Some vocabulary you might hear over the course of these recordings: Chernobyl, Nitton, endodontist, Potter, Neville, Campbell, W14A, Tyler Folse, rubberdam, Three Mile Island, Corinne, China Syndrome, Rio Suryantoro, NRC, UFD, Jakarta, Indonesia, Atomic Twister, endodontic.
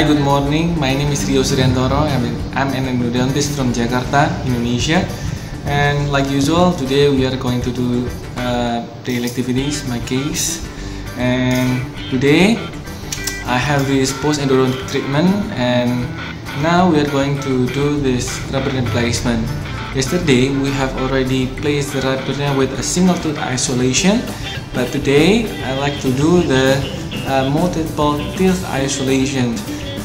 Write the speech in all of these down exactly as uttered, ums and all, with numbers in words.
Hi, good morning. My name is Rio Suryantoro. I'm, I'm an endodontist from Jakarta, Indonesia. And like usual, today we are going to do uh, daily activities, my case. And today I have this post-endodontic treatment, and now we are going to do this rubber placement. Yesterday we have already placed the rubber with a single tooth isolation, but today I like to do the uh, multiple tooth isolation.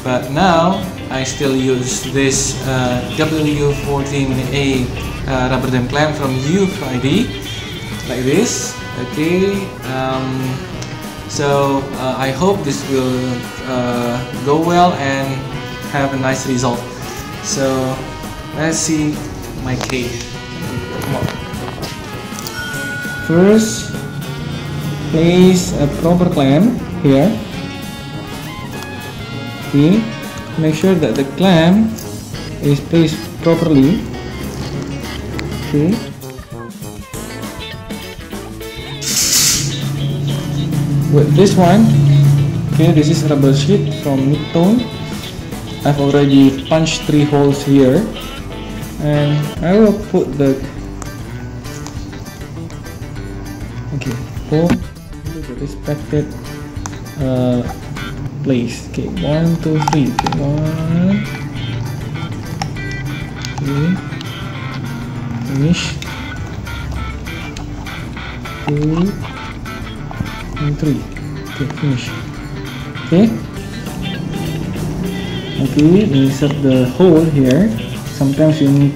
But now I still use this uh, W fourteen A uh, rubber dam clamp from U F D like this. Okay, um, so uh, I hope this will uh, go well and have a nice result. So let's see my case. Come on. First, place a proper clamp here. Make sure that the clamp is placed properly. Okay. With this one, okay, this is rubber sheet from Nitton. I've already punched three holes here, and I will put the okay hole into the respected uh, place. Okay, one, two, three. Okay, one. Okay. Finish. Two and three. Okay, finish. Okay. Okay, insert the hole here. Sometimes you need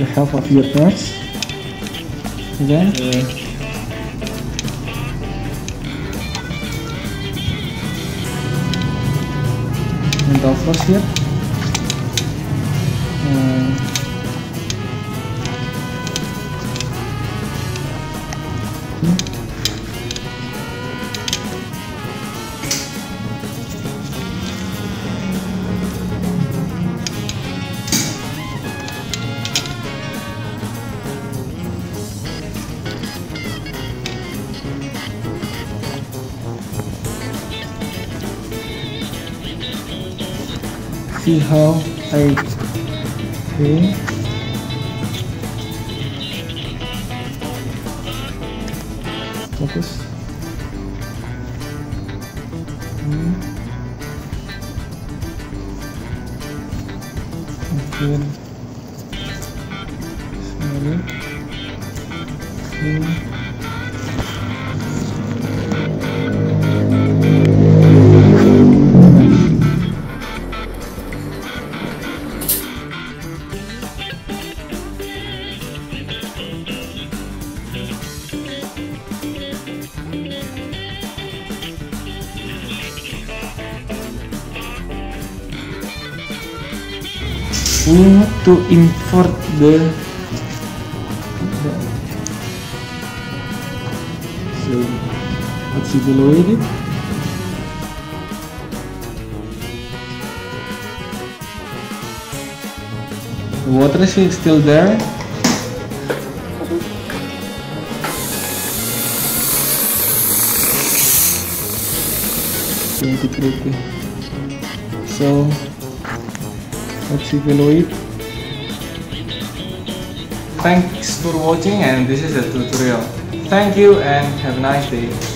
the help of your nurse. Okay. Yeah. Of course here. And see how I okay. Focus. Mm. Okay. Sorry. Okay. We need to invert the, the so let's evaluate it. The water is still there. twenty-three. So let's evaluate. Thanks for watching, and this is the tutorial. Thank you and have a nice day.